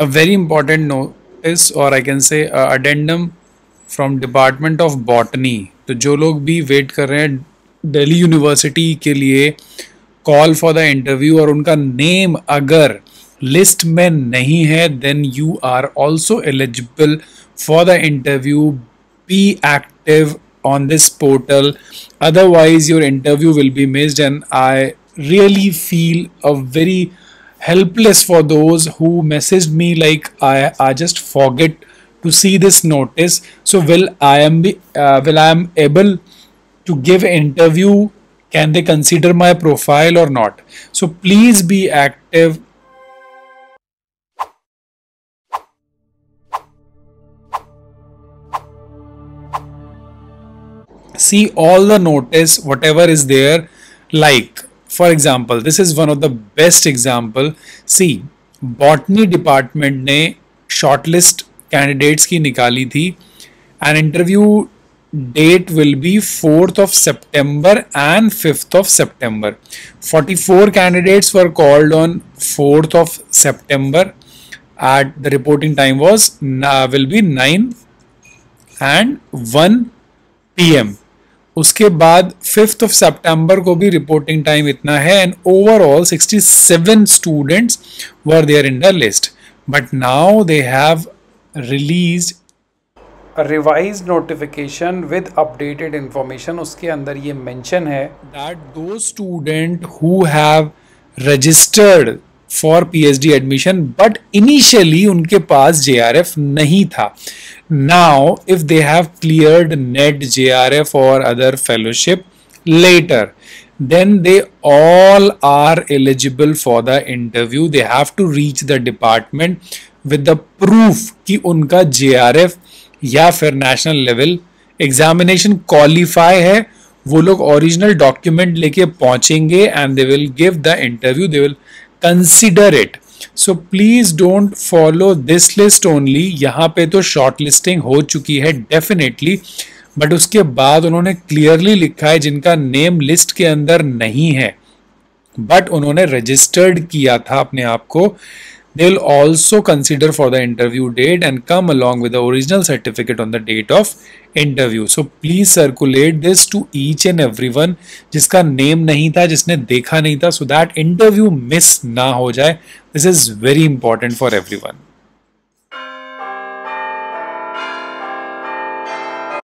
a very important notice, or I can say addendum from Department of Botany. तो जो लोग भी wait कर रहे हैं दिल्ली यूनिवर्सिटी के लिए कॉल फॉर द इंटरव्यू और उनका नेम अगर लिस्ट में नहीं है, then you are also eligible for the interview. Be active on this portal, otherwise your interview will be missed, and I really feel very helpless for those who messaged me like I just forget to see this notice. So will I am able to give interview? Can they consider my profile or not? So please be active. See all the notice, whatever is there. Like for example, this is one of the best example. See, botany department ने shortlist candidates की निकाली थी. An interview date will be 4th of September and 5th of September. 44 candidates were called on 4th of September. At the reporting time was will be 9 and 1 PM. उसके बाद 5th of September को भी reporting time इतना है, and overall 67 students were there in the list. But now they have released a revised notification with updated information. उसके अंदर ये mention है that those student who have registered for PhD admission but initially उनके पास JRF नहीं था. Now, if they have cleared NET, JRF or other fellowship later, then they all are eligible for the interview. They have to reach the department with the proof कि उनका JRF या फिर national level examination qualify है. वो लोग original document लेके पहुँचेंगे and they will give the interview. They will consider it. So please don't follow this list only. यहाँ पे तो शॉर्ट लिस्टिंग हो चुकी है डेफिनेटली, बट उसके बाद उन्होंने क्लियरली लिखा है जिनका नेम लिस्ट के अंदर नहीं है बट उन्होंने रजिस्टर्ड किया था अपने आप को, they will also consider for the interview date and come along with the original certificate on the date of interview. So please circulate this to each and every one जिसका name नहीं था, जिसने देखा नहीं था, सो दैट इंटरव्यू मिस ना हो जाए. This is very important for everyone.